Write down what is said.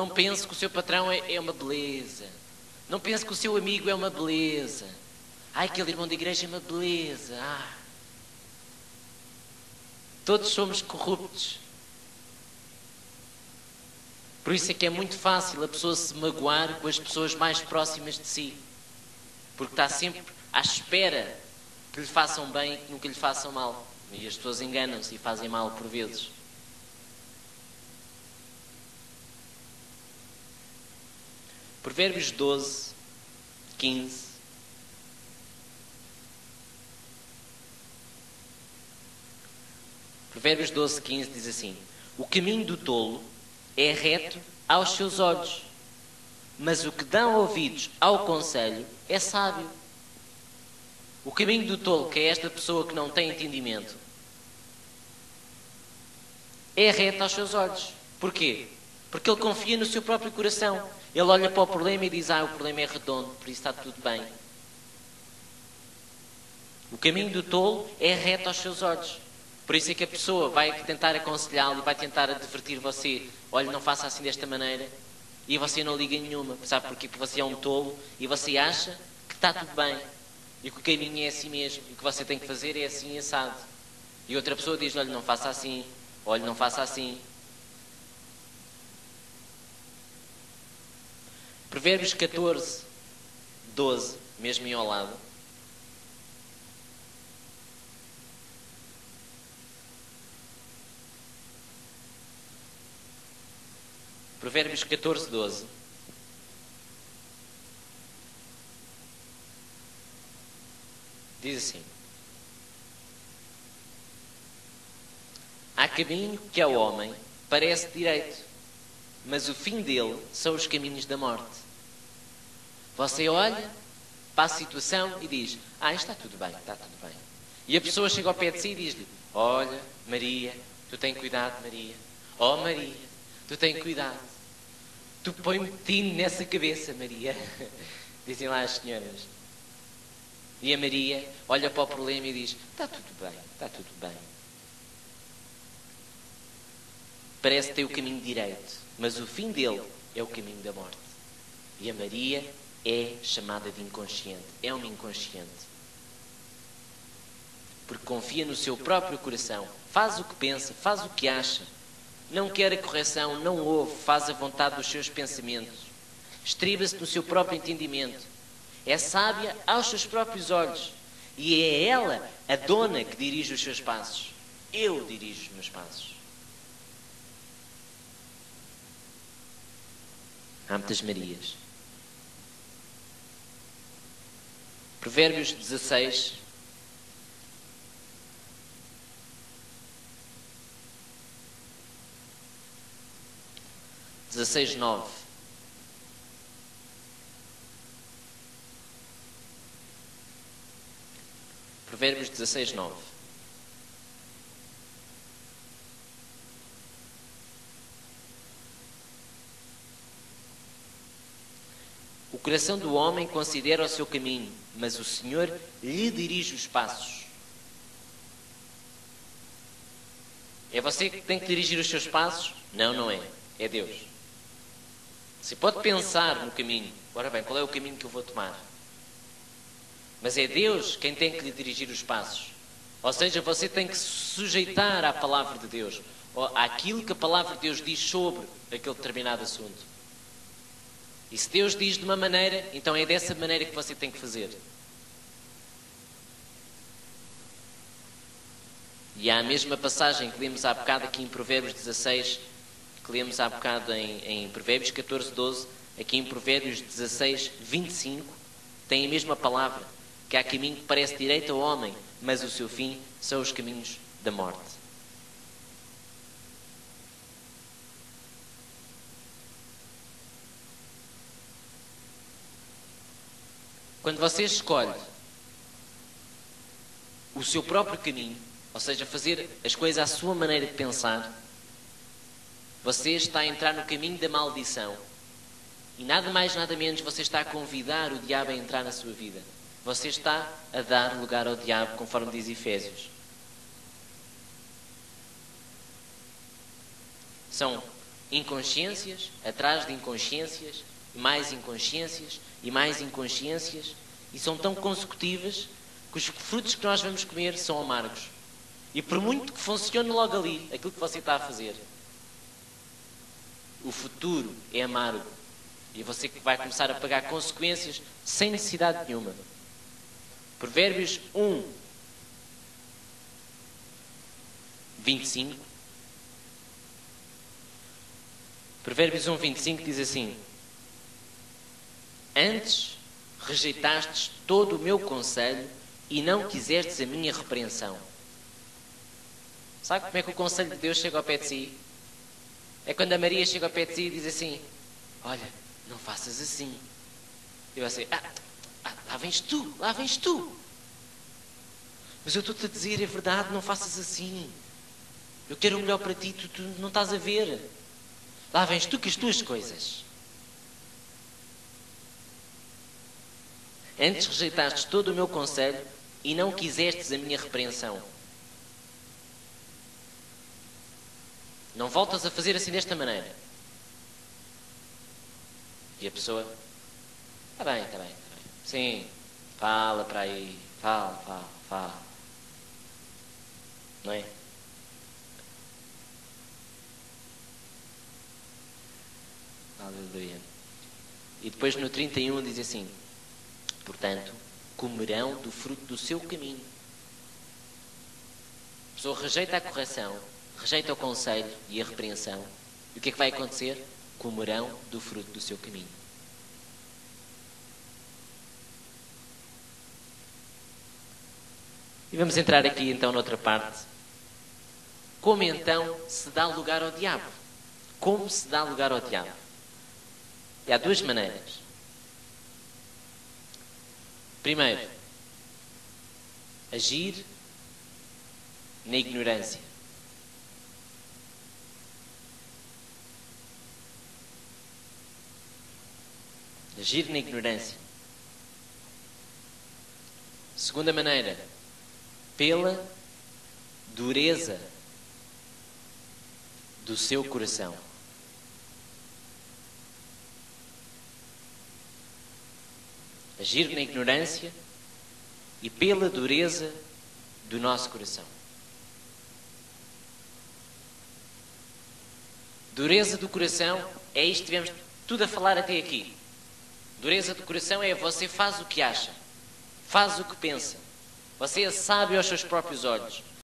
Não pense que o seu patrão é uma beleza. Não pense que o seu amigo é uma beleza. Ai, aquele irmão da igreja é uma beleza. Ah. Todos somos corruptos. Por isso é que é muito fácil a pessoa se magoar com as pessoas mais próximas de si. Porque está sempre à espera que lhe façam bem e que nunca lhe façam mal. E as pessoas enganam-se e fazem mal por vezes. Provérbios 12, 15. Provérbios 12, 15 diz assim: o caminho do tolo é reto aos seus olhos, mas o que dão ouvidos ao conselho é sábio. O caminho do tolo, que é esta pessoa que não tem entendimento, é reto aos seus olhos. Porquê? Porque ele confia no seu próprio coração. Ele olha para o problema e diz: ah, o problema é redondo, por isso está tudo bem. O caminho do tolo é reto aos seus olhos. Por isso é que a pessoa vai tentar aconselhá-lo, vai tentar advertir você: olha, não faça assim desta maneira. E você não liga nenhuma. Sabe porquê? Porque você é um tolo e você acha que está tudo bem. E que o caminho é assim mesmo. E o que você tem que fazer é assim, assado. E outra pessoa diz: olha, não faça assim. Olha, não faça assim. Provérbios 14, 12, mesmo aí ao lado. Provérbios 14, 12. Diz assim: há caminho que ao homem parece direito, mas o fim dele são os caminhos da morte. Você olha para a situação e diz: ah, está tudo bem, está tudo bem. E a pessoa chega ao pé de si e diz-lhe: olha, Maria, tu tens cuidado, Maria. Oh, Maria, tu tens cuidado. Tu põe-me tino nessa cabeça, Maria. Dizem lá as senhoras. E a Maria olha para o problema e diz: está tudo bem, está tudo bem. Parece ter o caminho direito, mas o fim dele é o caminho da morte. E a Maria é chamada de inconsciente. É uma inconsciente. Porque confia no seu próprio coração. Faz o que pensa, faz o que acha. Não quer a correção, não ouve, faz a vontade dos seus pensamentos. Estriba-se no seu próprio entendimento. É sábia aos seus próprios olhos. E é ela, a dona, que dirige os seus passos. Eu dirijo os meus passos. Há muitas Marias. Provérbios 16. Provérbios 16:9. Provérbios 16:9. O coração do homem considera o seu caminho, mas o Senhor lhe dirige os passos. É você que tem que dirigir os seus passos? Não, não é. É Deus. Você pode pensar no caminho. Ora bem, qual é o caminho que eu vou tomar? Mas é Deus quem tem que lhe dirigir os passos. Ou seja, você tem que se sujeitar à palavra de Deus, ou àquilo que a palavra de Deus diz sobre aquele determinado assunto. E se Deus diz de uma maneira, então é dessa maneira que você tem que fazer. E há a mesma passagem que lemos há bocado aqui em Provérbios 16, que lemos há bocado em Provérbios 14, 12, aqui em Provérbios 16, 25, tem a mesma palavra, que há caminho que parece direito ao homem, mas o seu fim são os caminhos da morte. Quando você escolhe o seu próprio caminho, ou seja, fazer as coisas à sua maneira de pensar, você está a entrar no caminho da maldição. E nada mais, nada menos, você está a convidar o diabo a entrar na sua vida. Você está a dar lugar ao diabo, conforme diz Efésios. São Inconsciências, atrás de inconsciências, mais inconsciências e mais inconsciências, e são tão consecutivas que os frutos que nós vamos comer são amargos. E por muito que funcione logo ali, aquilo que você está a fazer, o futuro é amargo. E você vai começar a pagar consequências sem necessidade nenhuma. Provérbios 1:25. Provérbios 1:25 diz assim: antes rejeitastes todo o meu conselho e não quisestes a minha repreensão. Sabe como é que o conselho de Deus chega ao pé de si? É quando a Maria chega ao pé de si e diz assim: olha, não faças assim. E você, lá vens tu. Mas eu estou-te a dizer, é verdade, não faças assim. Eu quero o melhor para ti, tu não estás a ver. Lá vens tu com as tuas coisas. Antes rejeitastes todo o meu conselho e não quisestes a minha repreensão. Não voltas a fazer assim desta maneira. E a pessoa, está bem. Sim, fala para aí, fala. Não é? Aleluia. E depois no 31 diz assim: portanto, comerão do fruto do seu caminho. A pessoa rejeita a correção, rejeita o conselho e a repreensão. E o que é que vai acontecer? Comerão do fruto do seu caminho. E vamos entrar aqui então noutra parte. Como então se dá lugar ao diabo? Como se dá lugar ao diabo? E há duas maneiras. Primeiro, agir na ignorância. Agir na ignorância. Segunda maneira, pela dureza do seu coração. Agir na ignorância e pela dureza do nosso coração. Dureza do coração é isto que tivemos tudo a falar até aqui. Dureza do coração é você faz o que acha, faz o que pensa. Você é sábio aos seus próprios olhos.